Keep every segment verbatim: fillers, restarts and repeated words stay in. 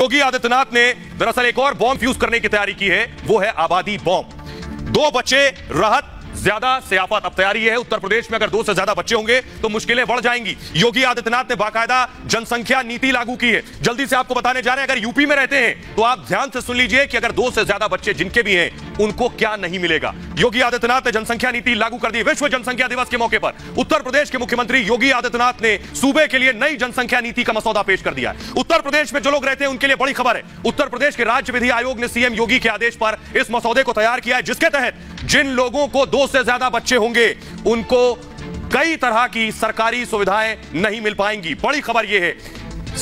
योगी आदित्यनाथ ने दरअसल एक और बॉम्ब फ्यूज करने की तैयारी की है, वो है आबादी बॉम्ब। दो बच्चे राहत, ज्यादा से आफत। अब तैयारी है उत्तर प्रदेश में अगर दो से ज्यादा बच्चे होंगे तो मुश्किलें बढ़ जाएंगी। योगी आदित्यनाथ ने बाकायदा जनसंख्या नीति लागू की है। जल्दी से आपको बताने जा रहे हैं, अगर यूपी में रहते हैं तो आप ध्यान से सुन लीजिए कि अगर दो से ज्यादा बच्चे जिनके भी हैं उनको क्या नहीं मिलेगा। योगी आदित्यनाथ ने जनसंख्या नीति लागू कर दी। विश्व जनसंख्या दिवस के मौके पर उत्तर प्रदेश के मुख्यमंत्री योगी आदित्यनाथ ने सूबे के लिए नई जनसंख्या नीति का मसौदा पेश कर दिया। उत्तर प्रदेश में जो लोग रहते हैं उनके लिए बड़ी खबर है। उत्तर प्रदेश के राज्य विधि आयोग ने सीएम योगी के आदेश पर इस मसौदे को तैयार किया है, जिसके तहत जिन लोगों को दो से ज्यादा बच्चे होंगे उनको कई तरह की सरकारी सुविधाएं नहीं मिल पाएंगी। बड़ी खबर यह है,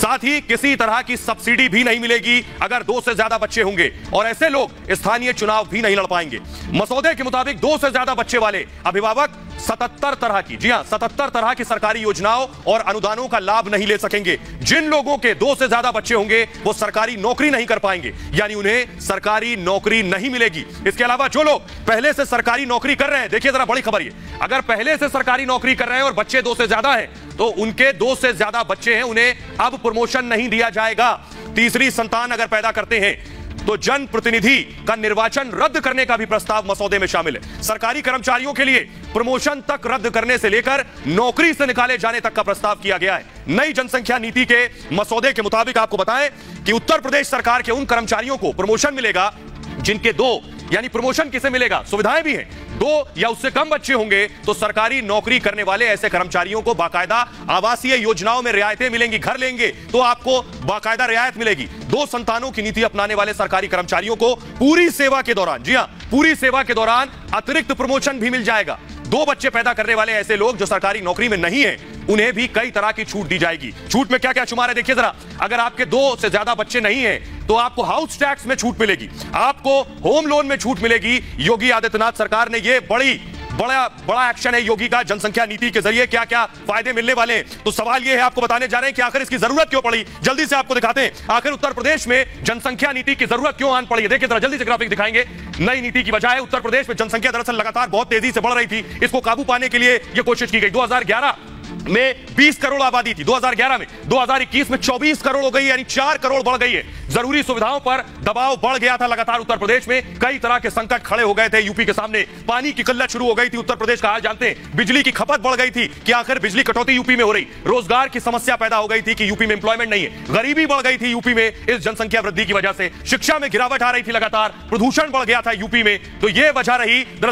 साथ ही किसी तरह की सब्सिडी भी नहीं मिलेगी अगर दो से ज्यादा बच्चे होंगे, और ऐसे लोग स्थानीय चुनाव भी नहीं लड़ पाएंगे। मसौदे के मुताबिक दो से ज्यादा बच्चे वाले अभिभावक सतहत्तर तरह की जी हां सतहत्तर तरह की सरकारी योजनाओं और अनुदानों का लाभ नहीं ले सकेंगे। जिन लोगों के दो से ज्यादा बच्चे होंगे वो सरकारी नौकरी नहीं कर पाएंगे, यानी उन्हें सरकारी नौकरी नहीं मिलेगी। इसके अलावा जो लोग पहले से सरकारी नौकरी कर रहे हैं, देखिए जरा बड़ी खबर ये, अगर पहले से सरकारी नौकरी कर रहे हैं और बच्चे दो से ज्यादा है तो उनके दो से ज्यादा बच्चे हैं, उन्हें अब प्रमोशन नहीं दिया जाएगा। तीसरी संतान अगर पैदा करते हैं तो जनप्रतिनिधि का निर्वाचन रद्द करने का भी प्रस्ताव मसौदे में शामिल है। सरकारी कर्मचारियों के लिए प्रमोशन तक रद्द करने से लेकर नौकरी से निकाले जाने तक का प्रस्ताव किया गया है। नई जनसंख्या नीति के मसौदे के मुताबिक आपको बताएं कि उत्तर प्रदेश सरकार के उन कर्मचारियों को प्रमोशन मिलेगा जिनके दो, यानी प्रमोशन किसे मिलेगा, सुविधाएं भी हैं, दो या उससे कम बच्चे होंगे तो सरकारी नौकरी करने वाले ऐसे कर्मचारियों को बाकायदा आवासीय योजनाओं में रियायतें मिलेंगी। घर लेंगे तो आपको बाकायदा रियायत मिलेगी। दो संतानों की नीति अपनाने वाले सरकारी कर्मचारियों को पूरी सेवा के दौरान जी हां पूरी सेवा के दौरान अतिरिक्त प्रमोशन भी मिल जाएगा। दो बच्चे पैदा करने वाले ऐसे लोग जो सरकारी नौकरी में नहीं है उन्हें भी कई तरह की छूट दी जाएगी। छूट में क्या क्या शुमार है देखिए जरा। अगर आपके दो से ज्यादा बच्चे नहीं है तो आपको हाउस टैक्स में छूट मिलेगी, आपको होम लोन में छूट मिलेगी। योगी आदित्यनाथ सरकार ने यह बड़ी बड़ा बड़ा एक्शन है योगी का। जनसंख्या नीति के जरिए क्या क्या फायदे मिलने वाले हैं तो सवाल यह है, आपको बताने जा रहे हैं कि आखिर इसकी जरूरत क्यों पड़ी। जल्दी से आपको दिखाते हैं आखिर उत्तर प्रदेश में जनसंख्या नीति की जरूरत क्यों आन पड़ी है। देखिए जरा जल्दी से ग्राफिक दिखाएंगे। नई नीति की वजह उत्तर प्रदेश में जनसंख्या दरअसल लगातार बहुत तेजी से बढ़ रही थी। इसको काबू पाने के लिए यह कोशिश की गई। दो हजार ग्यारह में बीस करोड़ आबादी थी, दो हजार ग्यारह में, दो हजार इक्कीस में चौबीस करोड़ हो गई, यानी चार करोड़ बढ़ गई है। जरूरी सुविधाओं पर दबाव बढ़ गया था लगातार उत्तर प्रदेश में, कई तरह के संकट खड़े हो गए थे यूपी के सामने। पानी की किल्लत शुरू हो गई थी उत्तर प्रदेश का, आज जानते हैं बिजली की खपत बढ़ गई थी कि आखिर बिजली कटौती यूपी में हो रही। रोजगार की समस्या पैदा हो गई थी कि यूपी में एम्प्लॉयमेंट नहीं है। गरीबी बढ़ गई थी यूपी में इस जनसंख्या वृद्धि की वजह से। शिक्षा में गिरावट आ रही थी लगातार, प्रदूषण बढ़ गया था यूपी में। तो यह वजह रही दरअसल